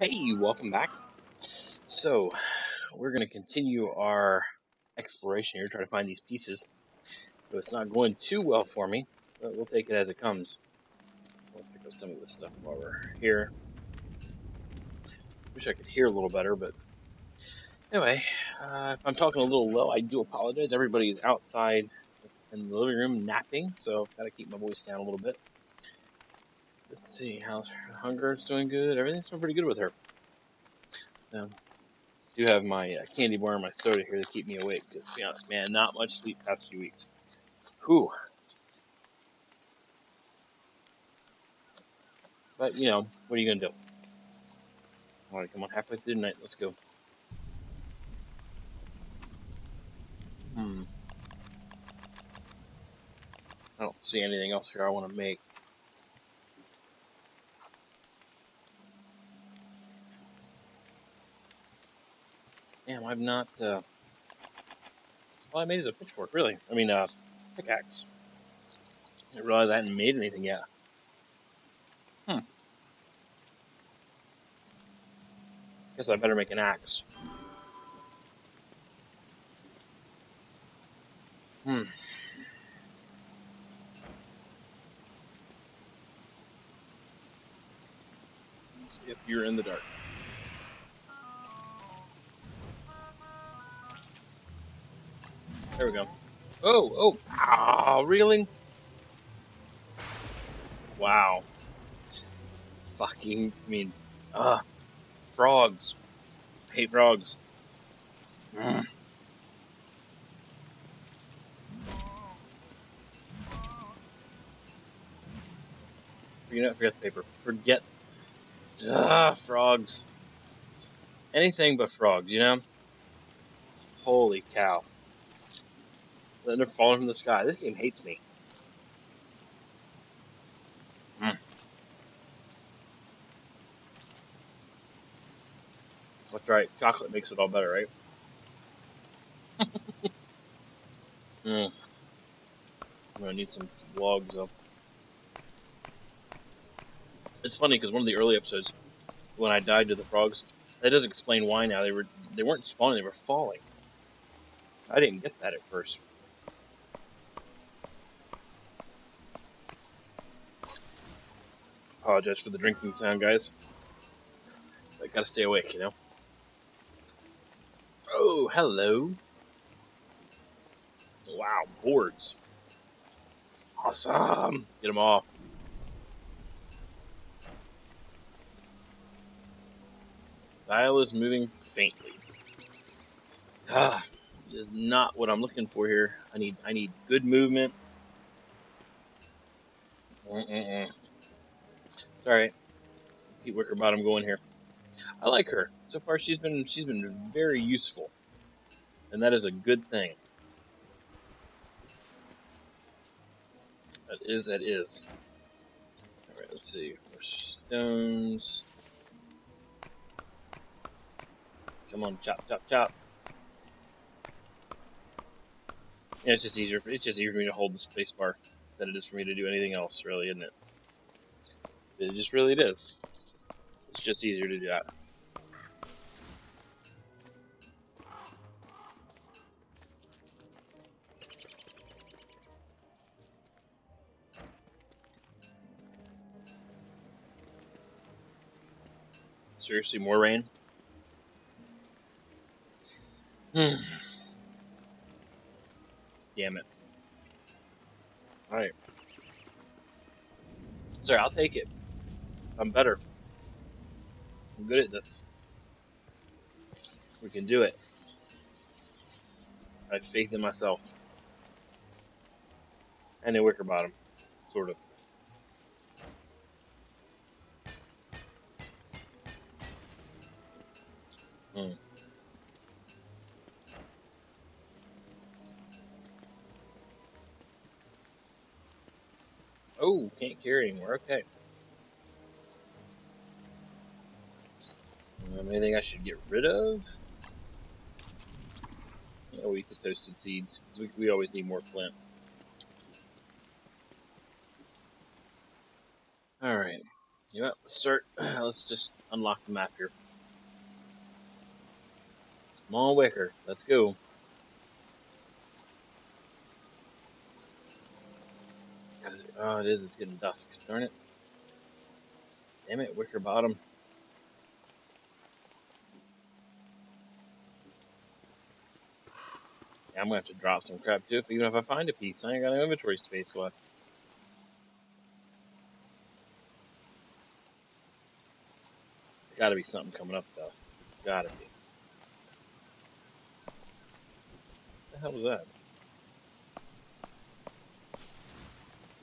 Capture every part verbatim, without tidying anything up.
Hey, welcome back. So, we're going to continue our exploration here, try to find these pieces. So it's not going too well for me, but we'll take it as it comes. We'll pick up some of this stuff while we're here. Wish I could hear a little better, but anyway, uh, if I'm talking a little low, I do apologize. Everybody is outside in the living room napping, so I've got to keep my voice down a little bit. Let's see, how's her? Hunger's doing good. Everything's doing pretty good with her. Um, I do have my uh, candy bar and my soda here to keep me awake. Because, to be honest, man, not much sleep the past few weeks. Whew. But, you know, what are you going to do? Alright, come on, halfway through the night. Let's go. Hmm. I don't see anything else here I want to make. Damn, I've not, uh, all I made is a pitchfork, really. I mean, uh, pickaxe. I didn't realize I hadn't made anything yet. Hmm. Guess I better make an axe. Hmm. Let's see if you're in the dark. There we go. Oh, oh, ah, reeling. Wow. Fucking, I mean, ah, uh, frogs. Hate frogs. Mm. You know, forget the paper. Forget. Ah, frogs. Anything but frogs, you know? Holy cow. Then they're falling from the sky. This game hates me. Mm. That's right. Chocolate makes it all better, right? mm. I'm gonna need some logs though. It's funny because one of the early episodes, when I died to the frogs, that does explain why now they were they weren't spawning; they were falling. I didn't get that at first. Apologize for the drinking sound, guys. I gotta stay awake, you know. Oh, hello. Wow, boards. Awesome. Get them all. Dial is moving faintly. Ah, this is not what I'm looking for here. I need, I need good movement. Mm-mm-mm. It's alright. Keep Wickerbottom going here. I like her. So far she's been she's been very useful. And that is a good thing. That is that is. Alright, let's see. More stones. Come on, chop, chop, chop. Yeah, it's just easier it's just easier for me to hold the space bar than it is for me to do anything else, really, isn't it? It just really it is. It's just easier to do that. Seriously, more rain? Hmm. Damn it. Alright. Sorry, I'll take it. I'm better. I'm good at this. We can do it. I have faith in myself. And in Wickerbottom. Sort of. Hmm. Oh, can't carry anymore. Okay. Anything I should get rid of? Oh, eat the toasted seeds. We, we always need more flint. Alright. You know what, let's start, let's just unlock the map here. Come on, Wicker, let's go. Oh, it is, it's getting dusk, darn it. Damn it, Wickerbottom. Yeah, I'm gonna have to drop some crap too, even if I find a piece. I ain't got no inventory space left. Gotta be something coming up though. Gotta be. What the hell was that?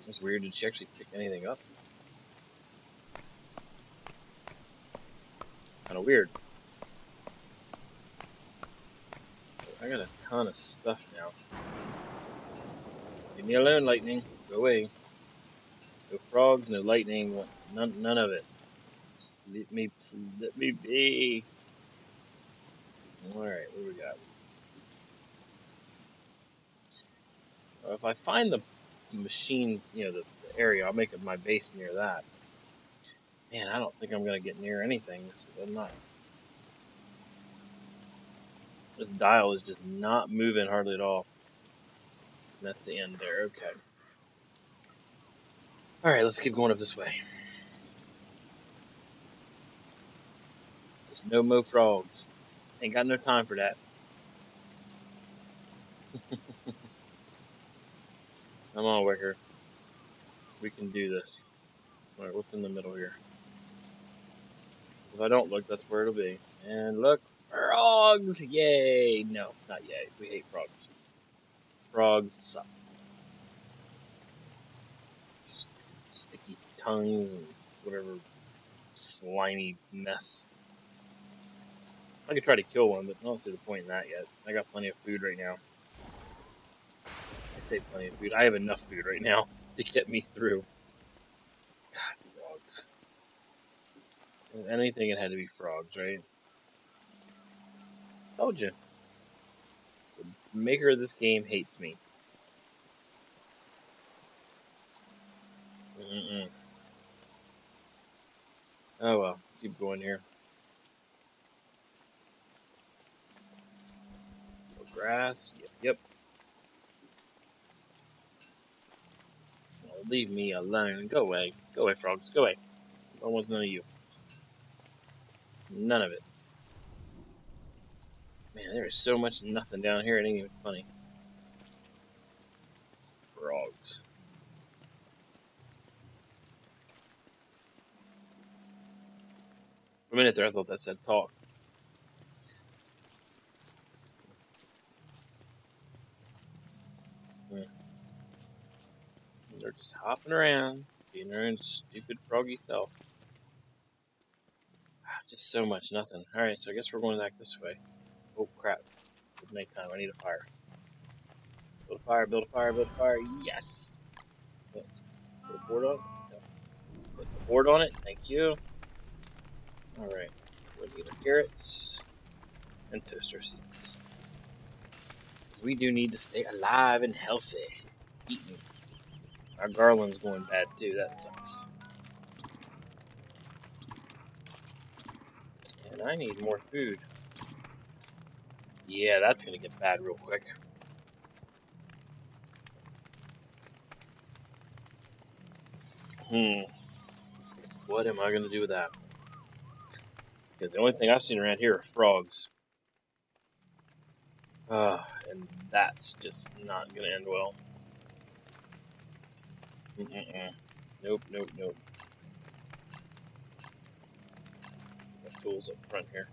That's weird. Did she actually pick anything up? Kinda weird. I got a ton of stuff now. Leave me alone, lightning. Go away. No frogs, no lightning, none, none of it. Let me, let me be. Alright, what do we got? Well, if I find the machine, you know, the, the area, I'll make my base near that. Man, I don't think I'm going to get near anything. This, I'm not, this dial is just not moving hardly at all. And that's the end there. Okay. Alright, let's keep going up this way. No mo frogs. Ain't got no time for that. Come on, Wicker. We can do this. Alright, what's in the middle here? If I don't look, that's where it'll be. And look, frogs! Yay! No, not yay. We hate frogs. Frogs suck. St- sticky tongues and whatever slimy mess. I could try to kill one, but I don't see the point in that yet. I got plenty of food right now. I say plenty of food. I have enough food right now to get me through. God, frogs. If anything, it had to be frogs, right? Told you. The maker of this game hates me. Mm-mm. Oh well, keep going here. Grass, yep, yep. Oh, leave me alone. Go away. Go away, frogs. Go away. I want none of you. None of it. Man, there is so much nothing down here, it ain't even funny. Frogs. For a minute there, I thought that said talk. They're just hopping around, being their own stupid froggy self. Just so much nothing. Alright, so I guess we're going back this way. Oh crap. It's nighttime. I need a fire. Build a fire, build a fire, build a fire. Yes! Let's put a board on. Put the board on it. Thank you. Alright. Regular carrots and toaster seeds. We do need to stay alive and healthy. Eating. Our garland's going bad too, that sucks. And I need more food. Yeah, that's gonna get bad real quick. Hmm. What am I gonna do with that? Because the only thing I've seen around here are frogs. Uh, and that's just not gonna end well. Mm-mm-mm. Nope, nope, nope. Got tools up front here.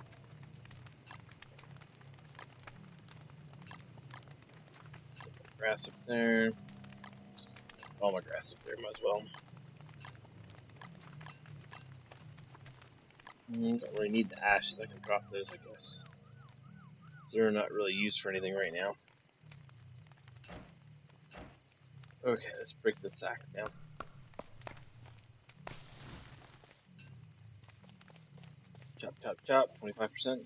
Grass up there. All my grass up there, might as well. Mm, don't really need the ashes. I can drop those, I guess. They're not really used for anything right now. Okay, let's break the sack down. Chop, chop, chop. twenty-five percent.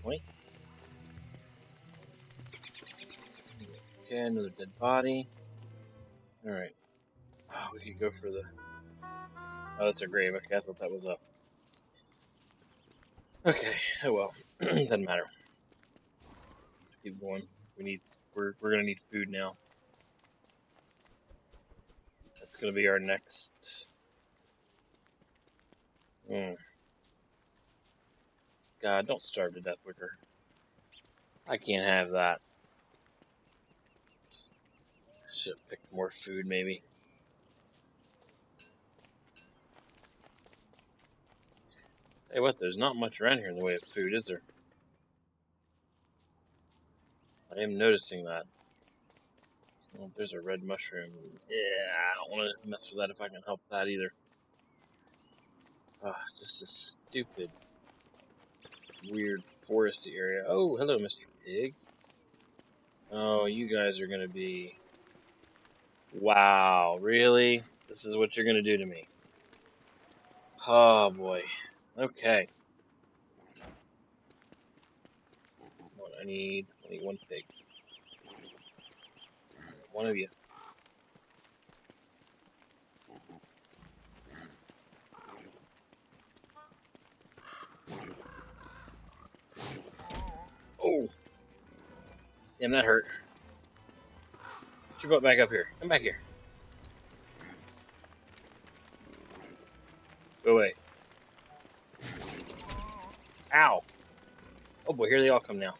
twenty. Okay, another dead body. Alright. Oh, we can go for the... Oh, that's a grave. Okay, I thought that was up. Okay, oh well. Doesn't matter. Let's keep going. We need... We're, we're gonna need food now. That's gonna be our next... Hmm. God, don't starve to death, Wicker. I can't have that. Should have picked more food, maybe. Tell you what, there's not much around here in the way of food, is there? I am noticing that. Well, there's a red mushroom. Yeah, I don't want to mess with that if I can help that either. Ah, oh, just a stupid, weird foresty area. Oh, hello, Mister Pig. Oh, you guys are going to be... Wow, really? This is what you're going to do to me. Oh, boy. Okay. What I need, I need one pig. One of you. Oh! Damn, that hurt. Get your butt back up here. Come back here. Go away. Ow! Oh boy, here they all come now.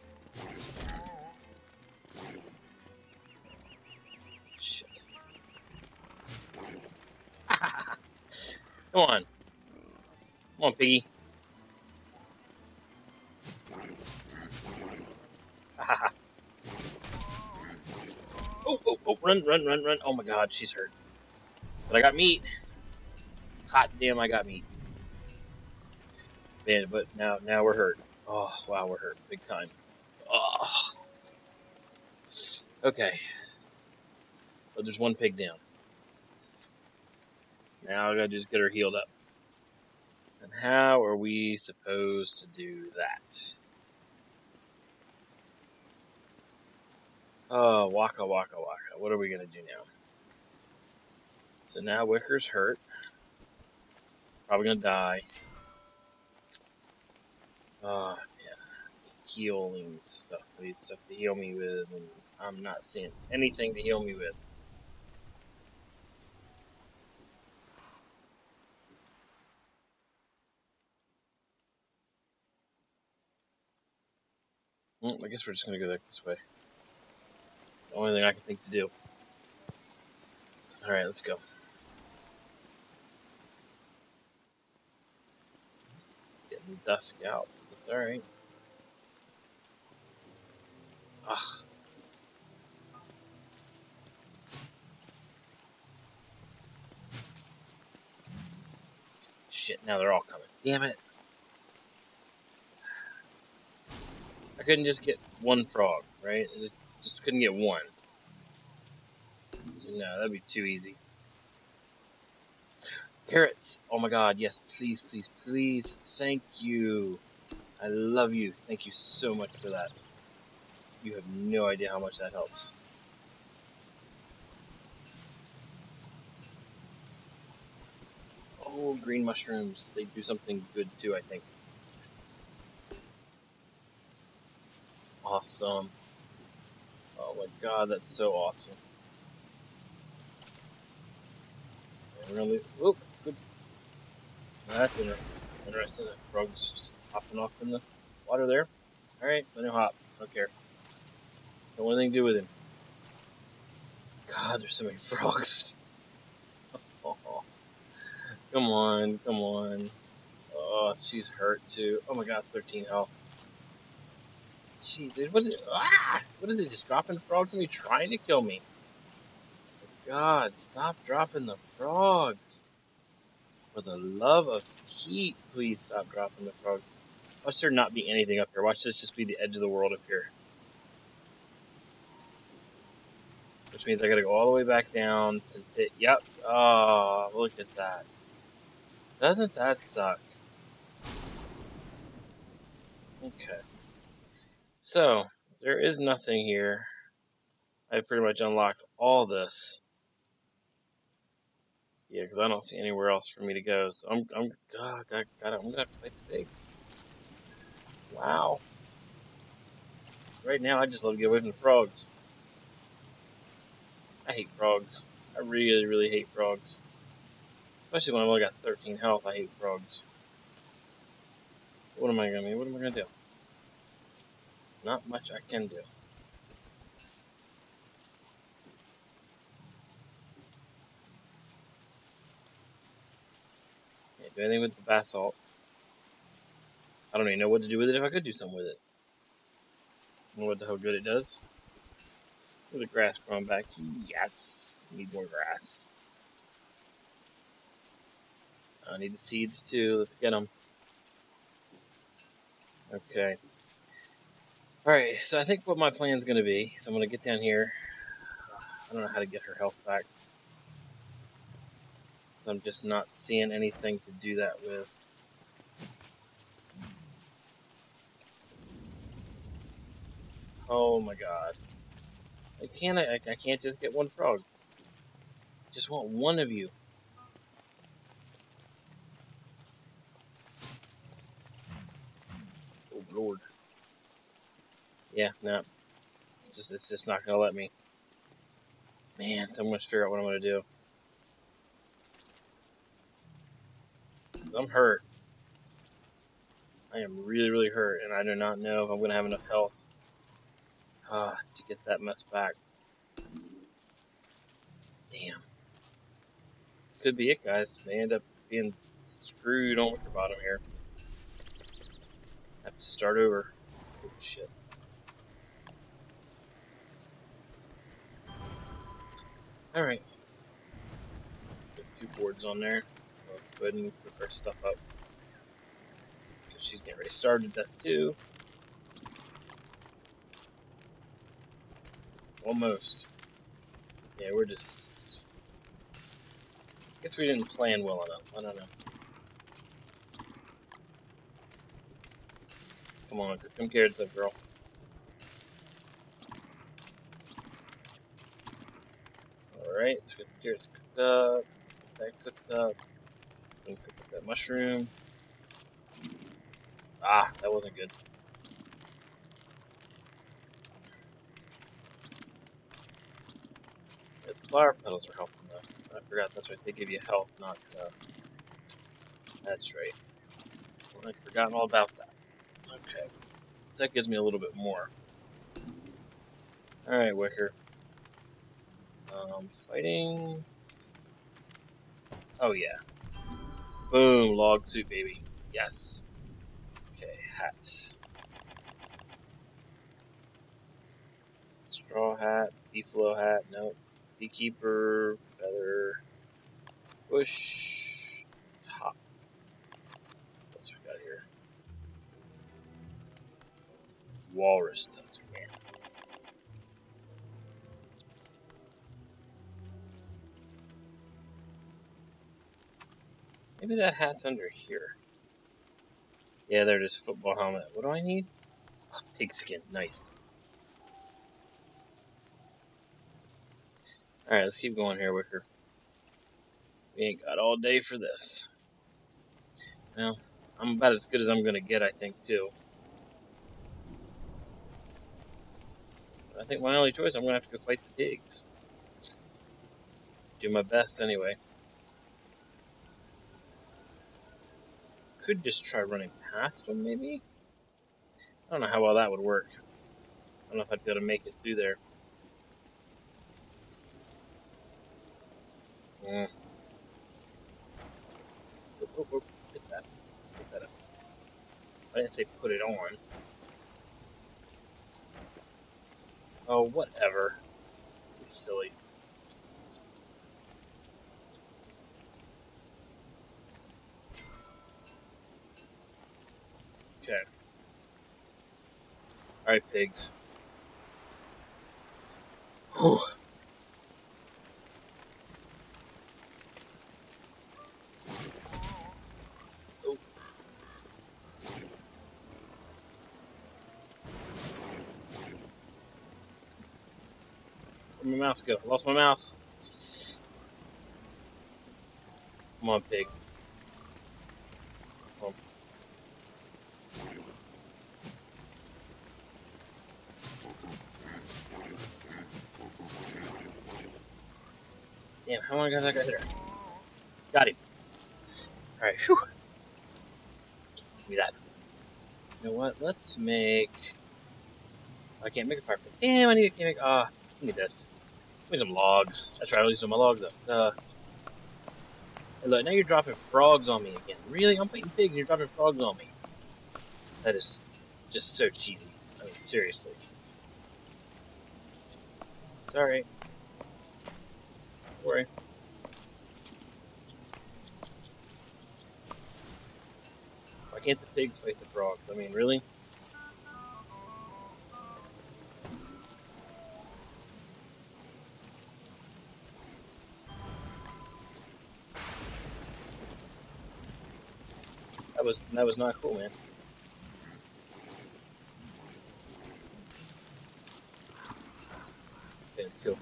Shit. Come on. Come on, piggy. Oh, oh, oh, run, run, run, run. Oh my god, she's hurt. But I got meat. Hot damn, I got meat. Man, but now now we're hurt. Oh, wow, we're hurt. Big time. Oh. Okay. But there's one pig down. Now I gotta just get her healed up. And how are we supposed to do that? Oh, waka, waka, waka. What are we going to do now? So now Wicker's hurt. Probably going to die. Oh, yeah. Healing stuff. I need stuff to heal me with, and I'm not seeing anything to heal me with. Well, I guess we're just going to go back this way. The only thing I can think to do. Alright, let's go. It's getting dusk out. It's alright. Ugh. Shit, now they're all coming. Damn it. I couldn't just get one frog, right? It Just couldn't get one. So no, that'd be too easy. Carrots! Oh my god, yes, please, please, please. Thank you. I love you. Thank you so much for that. You have no idea how much that helps. Oh, green mushrooms. They do something good too, I think. Awesome. Oh my god, that's so awesome. And really, whoop, good. Now that's interesting. That frog's just hopping off in the water there. Alright, let him hop. I don't care. Don't want anything to do with him. God, there's so many frogs. Oh, come on, come on. Oh, she's hurt too. Oh my god, thirteen health. Jeez, what is it? Ah! What is it? Just dropping frogs on me, trying to kill me. God, stop dropping the frogs. For the love of Pete, please stop dropping the frogs. Watch there not be anything up here. Watch this just be the edge of the world up here. Which means I gotta go all the way back down and hit. Yep. Oh, look at that. Doesn't that suck? Okay. So, there is nothing here. I pretty much unlocked all this. Yeah, because I don't see anywhere else for me to go. So I'm, I'm, God, God, God, I'm gonna have to play the pigs. Wow. Right now, I just love to get away from the frogs. I hate frogs. I really, really hate frogs. Especially when I've only got thirteen health, I hate frogs. What am I gonna do? What am I gonna do? Not much I can do. Can't do anything with the basalt. I don't even know what to do with it if I could do something with it. I don't know what the hell good it does. There's a grass growing back. Yes! Need more grass. I need the seeds too. Let's get them. Okay. Alright, so I think what my plan is going to be, so I'm going to get down here. I don't know how to get her health back. So I'm just not seeing anything to do that with. Oh my god. I can't, I, I can't just get one frog. I just want one of you. Oh lord. Yeah, no, it's just, it's just not going to let me. Man, so I'm going to figure out what I'm going to do. I'm hurt. I am really, really hurt, and I do not know if I'm going to have enough health uh, to get that mess back. Damn. Could be it, guys. May end up being screwed on Wickerbottom here. Have to start over. Holy shit. Alright, put two boards on there, we'll go ahead and put her stuff up, because she's getting ready to starve to death too. Almost. Yeah, we're just, I guess we didn't plan well enough, I don't know. Come on, come carrots up, girl. Alright, so here's cooked up, that cooked up, and cook up that mushroom. Ah, that wasn't good. The flower petals are helping though. I forgot, that's right, they give you health, not, uh, that's right. Well, I'd forgotten all about that. Okay, so that gives me a little bit more. Alright, Wicker. Um, fighting. Oh, yeah. Boom, log suit, baby. Yes. Okay, hat. Straw hat, deflow hat, nope. Beekeeper, feather, bush, top. What else we got here? Walrus tusk, man. Maybe that hat's under here. Yeah, there it is, football helmet. What do I need? Oh, pigskin, nice. Alright, let's keep going here, Wicker. We ain't got all day for this. Well, I'm about as good as I'm gonna get, I think, too. I think my only choice, I'm gonna have to go fight the pigs. Do my best, anyway. Could just try running past them, maybe? I don't know how well that would work. I don't know if I'd be able to make it through there. Mm. Oh, oh, oh. Get that. Get that up. I didn't say put it on. Oh, whatever. You're silly. Okay. Alright, pigs. Whew. Oh. Where'd my mouse go? Lost my mouse. Come on, pig. Come on. Damn, how long has that guy hit her? Got him. Alright, whew. Give me that. You know what? Let's make. I can't make a fire pit. Damn, I need a can't make. Ah, uh, give me this. Give me some logs. That's right, I'll use some of my logs up. Uh, hey, look, now you're dropping frogs on me again. Really? I'm fighting pigs and you're dropping frogs on me. That is just so cheesy. I mean, seriously. It's alright. Don't worry. Why can't the pigs fight the frogs? I mean, really? That was that was not cool, man. Okay, let's go.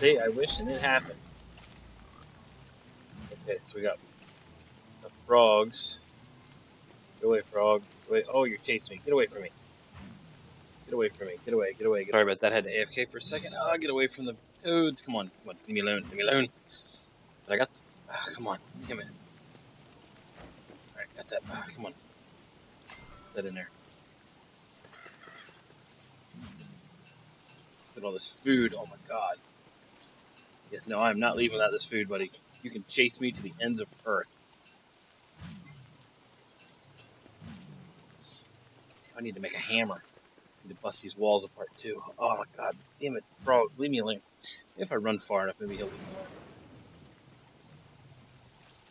See, I wish it didn't happen. Okay, so we got the frogs. Get away, frog. Get away. Oh, you're chasing me. Get away from me. Get away from me. Get away, get away. Get Sorry about that. I had to A F K for a second. Ah, oh, get away from the toads. Come on. Come on. Leave me alone. Leave me alone. But I got... Ah, oh, come on. Come in. Alright, got that. Ah, oh, come on. Put that in there. Look at all this food. Oh, my God. Yes, no, I'm not leaving without this food, buddy. You can chase me to the ends of Earth. I need to make a hammer. I need to bust these walls apart, too. Oh, my God. Damn it, bro. Leave me alone. If I run far enough, maybe he'll leave me alone.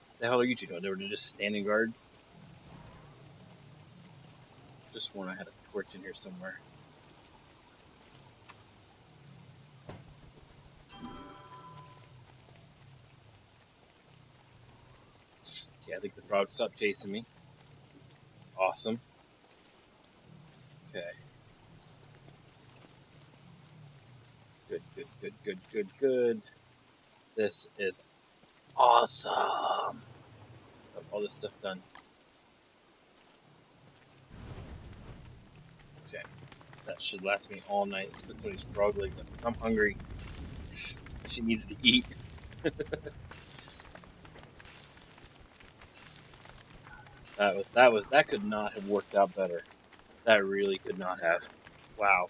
What the hell are you two doing? They were just standing guard? Just sworn I had a torch in here somewhere. Yeah, I think the frog stopped chasing me. Awesome. Okay. Good, good, good, good, good, good. This is awesome. Got all this stuff done. Okay. That should last me all night. Let's put some of these frog legs up. I'm hungry. She needs to eat. That was, that was, that could not have worked out better. That really could not have. Wow.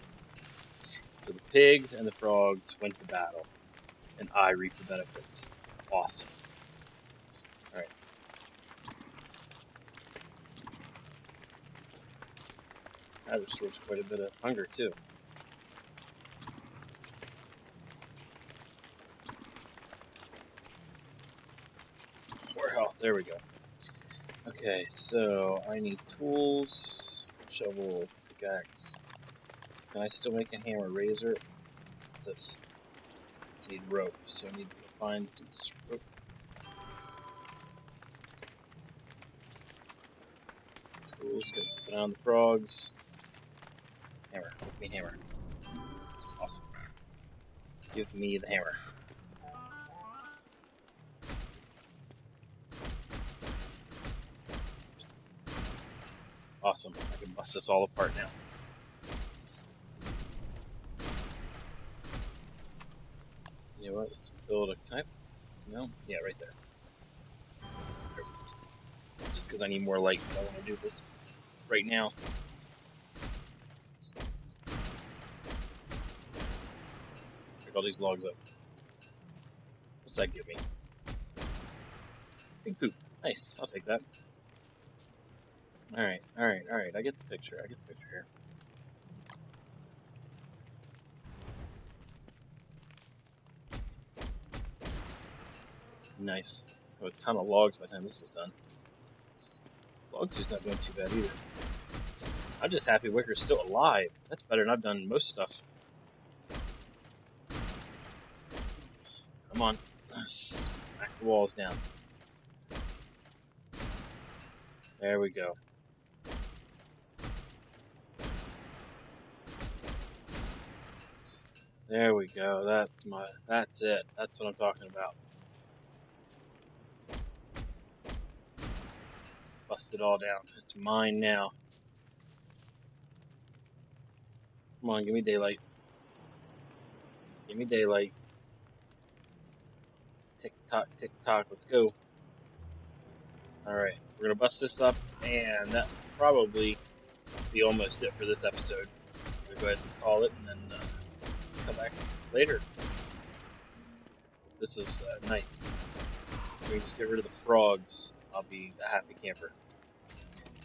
So the pigs and the frogs went to battle. And I reap the benefits. Awesome. Alright. That restores quite a bit of hunger, too. More health. There we go. Okay, so I need tools, shovel, pickaxe. Can I still make a hammer, razor? What's this? I need rope, so I need to find some rope. Tools, gonna put on the frogs. Hammer, give me hammer. Awesome. Give me the hammer. Awesome. I can bust this all apart now. You know what? Let's build a type. No? Yeah, right there. Perfect. Just because I need more light, I want to do this right now. Pick all these logs up. What's that give me? Big poop. Nice. I'll take that. Alright, alright, alright, I get the picture, I get the picture here. Nice. I have a ton of logs by the time this is done. Logs is not doing too bad either. I'm just happy Wicker's still alive. That's better than I've done most stuff. Come on. Smack the walls down. There we go. There we go. That's my, that's it. That's what I'm talking about. Bust it all down. It's mine now. Come on, give me daylight. Give me daylight. Tick tock, tick tock. Let's go. Alright, we're going to bust this up, and that'll probably be almost it for this episode. I'm going to go ahead and call it, and then. Uh, Come back later. This is uh, nice. We can just get rid of the frogs. I'll be a happy camper.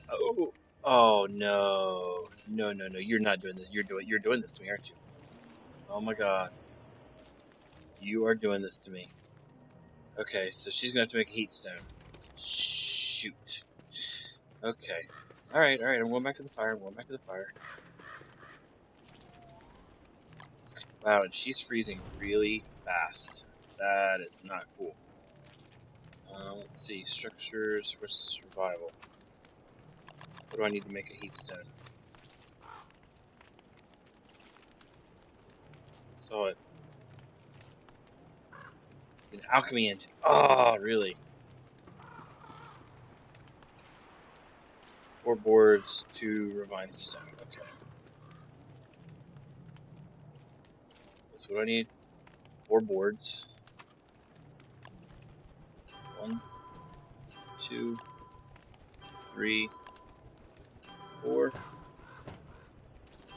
Oh, oh no, no, no, no! You're not doing this. You're doing. You're doing this to me, aren't you? Oh my God! You are doing this to me. Okay, so she's gonna have to make a heat stone. Shoot. Okay. All right, all right. I'm going back to the fire. I'm going back to the fire. Wow, and she's freezing really fast. That is not cool. Uh, let's see, structures versus survival. What do I need to make a heat stone? Saw it. An alchemy engine. Oh, really? Four boards, two refined stone. Okay. So what do I need? Four boards. One, two, three, four. How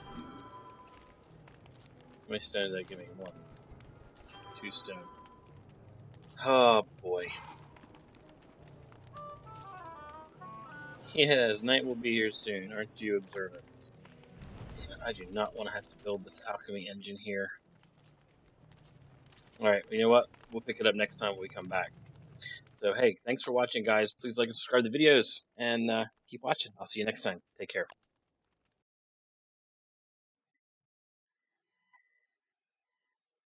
many stone did I give me? One. Two stone. Oh boy. Yes, night will be here soon. Aren't you observant? Damn it, I do not want to have to build this alchemy engine here. Alright, you know what? We'll pick it up next time when we come back. So, hey, thanks for watching, guys. Please like and subscribe to the videos, and uh, keep watching. I'll see you next time. Take care.